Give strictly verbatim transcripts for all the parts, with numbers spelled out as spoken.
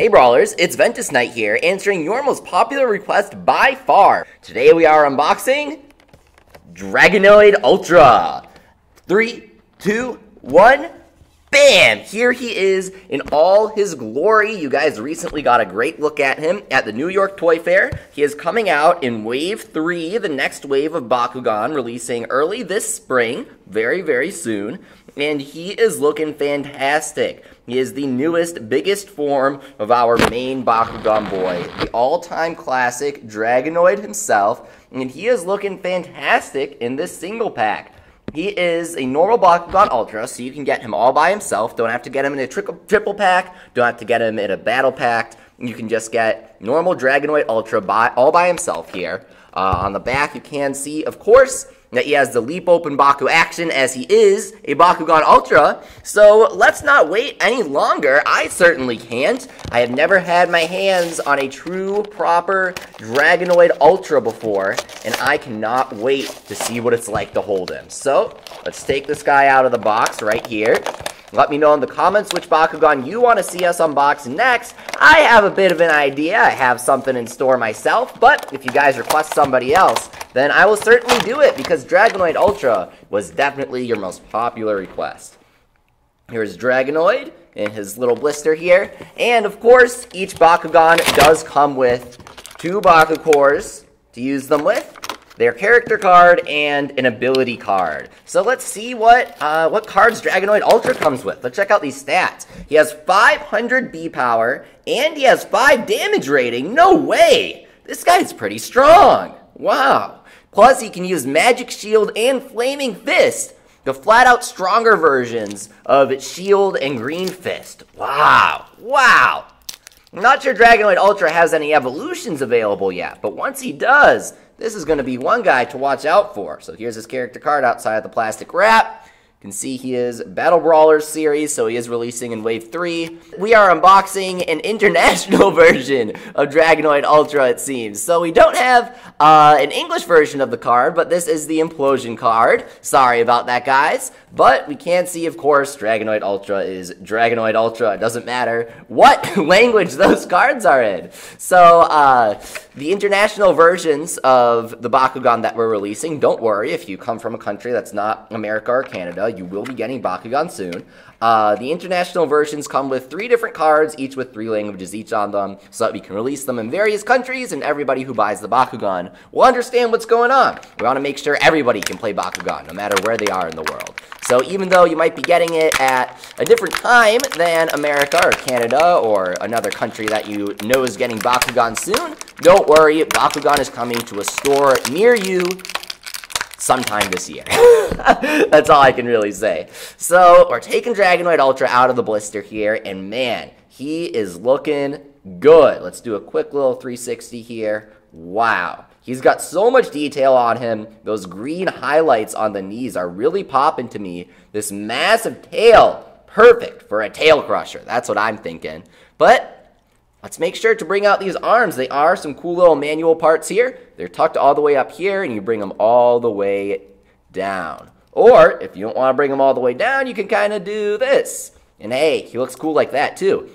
Hey Brawlers, it's Ventus Knight here, answering your most popular request by far. Today we are unboxing Dragonoid Ultra. Three, two, one, bam! Here he is in all his glory. You guys recently got a great look at him at the New York Toy Fair. He is coming out in Wave Three, the next wave of Bakugan, releasing early this spring, very, very soon. And he is looking fantastic. He is the newest, biggest form of our main Bakugan boy, the all-time classic Dragonoid himself, and he is looking fantastic in this single pack. He is a normal Bakugan Ultra, so you can get him all by himself. Don't have to get him in a tri triple pack, don't have to get him in a battle pack. You can just get normal Dragonoid Ultra by, all by himself here. Uh, on the back, you can see, of course, that he has the leap open Baku action, as he is a Bakugan Ultra. So let's not wait any longer. I certainly can't. I have never had my hands on a true, proper Dragonoid Ultra before, and I cannot wait to see what it's like to hold him. So let's take this guy out of the box right here. Let me know in the comments which Bakugan you want to see us unbox next. I have a bit of an idea. I have something in store myself, but if you guys request somebody else, then I will certainly do it, because Dragonoid Ultra was definitely your most popular request. Here's Dragonoid in his little blister here. And of course, each Bakugan does come with two Bakucores to use them with, their character card, and an ability card. So let's see what uh, what cards Dragonoid Ultra comes with. Let's check out these stats. He has five hundred B power, and he has five damage rating. No way! This guy's pretty strong. Wow. Plus, he can use Magic Shield and Flaming Fist, the flat-out stronger versions of Shield and Green Fist. Wow. Wow. I'm not sure Dragonoid Ultra has any evolutions available yet, but once he does, this is going to be one guy to watch out for. So here's his character card outside of the plastic wrap. You can see he is Battle Brawlers series, so he is releasing in Wave three. We are unboxing an international version of Dragonoid Ultra, it seems. So we don't have uh, an English version of the card, but this is the implosion card. Sorry about that, guys. But we can see, of course, Dragonoid Ultra is Dragonoid Ultra. It doesn't matter what language those cards are in. So uh, the international versions of the Bakugan that we're releasing, don't worry if you come from a country that's not America or Canada, you will be getting Bakugan soon. Uh, the international versions come with three different cards, each with three languages each on them, so that we can release them in various countries, and everybody who buys the Bakugan will understand what's going on. We want to make sure everybody can play Bakugan, no matter where they are in the world. So even though you might be getting it at a different time than America or Canada or another country that you know is getting Bakugan soon, don't worry, Bakugan is coming to a store near you sometime this year. That's all I can really say. So we're taking Dragonoid Ultra out of the blister here, and man, he is looking good. Let's do a quick little three sixty here. Wow. He's got so much detail on him. Those green highlights on the knees are really popping to me. This massive tail, perfect for a tail crusher. That's what I'm thinking. But let's make sure to bring out these arms. They are some cool little manual parts here. They're tucked all the way up here, and you bring them all the way down. Or if you don't want to bring them all the way down, you can kind of do this. And hey, he looks cool like that too.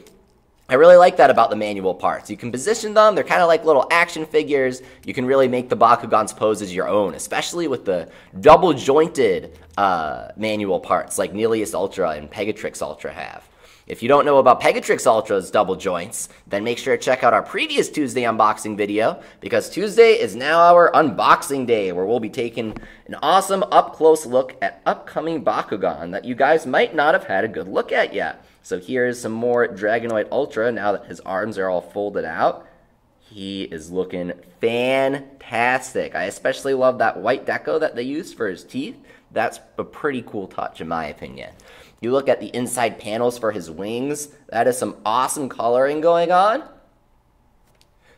I really like that about the manual parts. You can position them. They're kind of like little action figures. You can really make the Bakugan's poses your own, especially with the double-jointed uh, manual parts like Neos Ultra and Pegatrix Ultra have. If you don't know about Pegatrix Ultra's double joints, then make sure to check out our previous Tuesday unboxing video, because Tuesday is now our unboxing day, where we'll be taking an awesome up-close look at upcoming Bakugan that you guys might not have had a good look at yet. So here is some more Dragonoid Ultra now that his arms are all folded out. He is looking fantastic. I especially love that white deco that they used for his teeth. That's a pretty cool touch in my opinion. You look at the inside panels for his wings. That is some awesome coloring going on.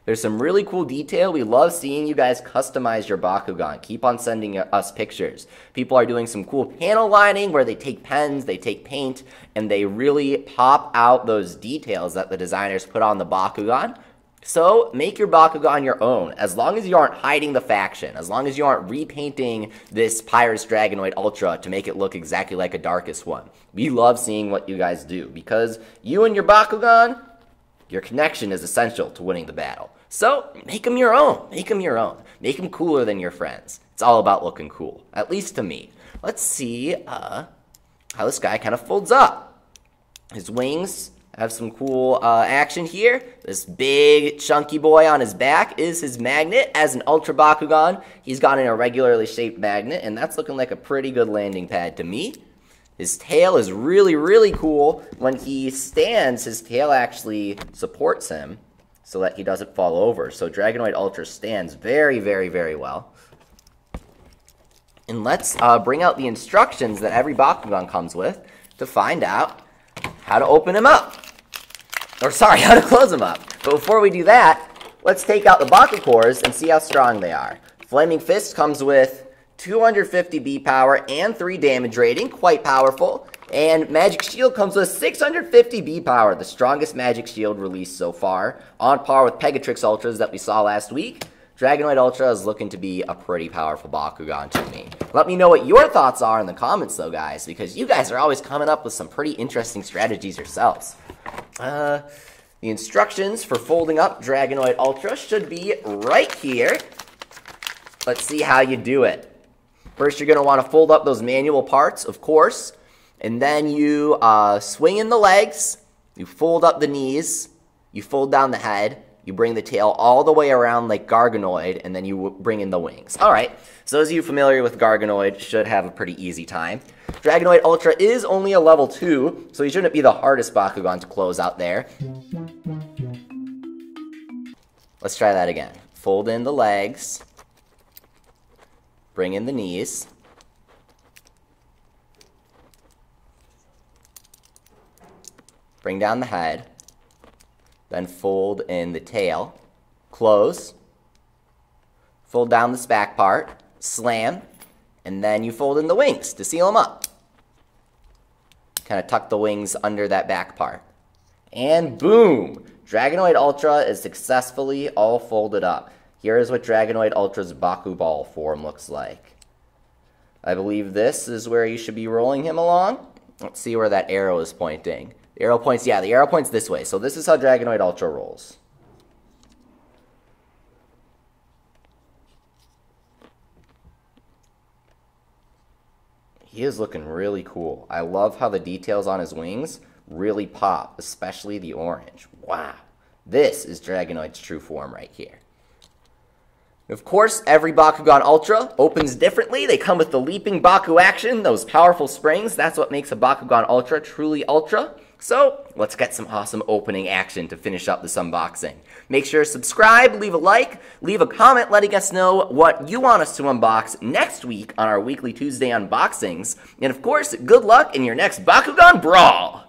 There's some really cool detail. We love seeing you guys customize your Bakugan. Keep on sending us pictures. People are doing some cool panel lining where they take pens, they take paint, and they really pop out those details that the designers put on the Bakugan. So make your Bakugan your own, as long as you aren't hiding the faction, as long as you aren't repainting this Pyrus Dragonoid Ultra to make it look exactly like a Darkest one. We love seeing what you guys do, because you and your Bakugan, Your connection is essential to winning the battle. So make them your own. Make them your own. Make them cooler than your friends. It's all about looking cool, at least to me. Let's see uh, how this guy kind of folds up. His wings have some cool uh, action here. This big chunky boy on his back is his magnet. As an Ultra Bakugan, he's got an irregularly shaped magnet, and that's looking like a pretty good landing pad to me. His tail is really, really cool. When he stands, his tail actually supports him so that he doesn't fall over. So Dragonoid Ultra stands very, very, very well. And let's uh, bring out the instructions that every Bakugan comes with to find out how to open him up. Or sorry, how to close him up. But before we do that, let's take out the Bakucores and see how strong they are. Flaming Fist comes with two hundred fifty B power and three damage rating, quite powerful. And Magic Shield comes with six hundred fifty B power, the strongest Magic Shield released so far, on par with Pegatrix Ultras that we saw last week. Dragonoid Ultra is looking to be a pretty powerful Bakugan to me. Let me know what your thoughts are in the comments though, guys, because you guys are always coming up with some pretty interesting strategies yourselves. Uh, the instructions for folding up Dragonoid Ultra should be right here. Let's see how you do it. First, you're going to want to fold up those manual parts, of course, and then you uh, swing in the legs, you fold up the knees, you fold down the head, you bring the tail all the way around like Garganoid, and then you bring in the wings. All right, so those of you familiar with Garganoid should have a pretty easy time. Dragonoid Ultra is only a level two, so he shouldn't be the hardest Bakugan to close out there. Let's try that again. Fold in the legs. Bring in the knees. Bring down the head. Then fold in the tail. Close. Fold down this back part. Slam. And then you fold in the wings to seal them up. Kind of tuck the wings under that back part. And boom! Dragonoid Ultra is successfully all folded up. Here is what Dragonoid Ultra's Bakuball form looks like. I believe this is where you should be rolling him along. Let's see where that arrow is pointing. The arrow points, yeah, the arrow points this way. So this is how Dragonoid Ultra rolls. He is looking really cool. I love how the details on his wings really pop, especially the orange. Wow. This is Dragonoid's true form right here. Of course, every Bakugan Ultra opens differently. They come with the leaping Baku action, those powerful springs. That's what makes a Bakugan Ultra truly Ultra. So, let's get some awesome opening action to finish up this unboxing. Make sure to subscribe, leave a like, leave a comment letting us know what you want us to unbox next week on our weekly Tuesday unboxings. And of course, good luck in your next Bakugan Brawl!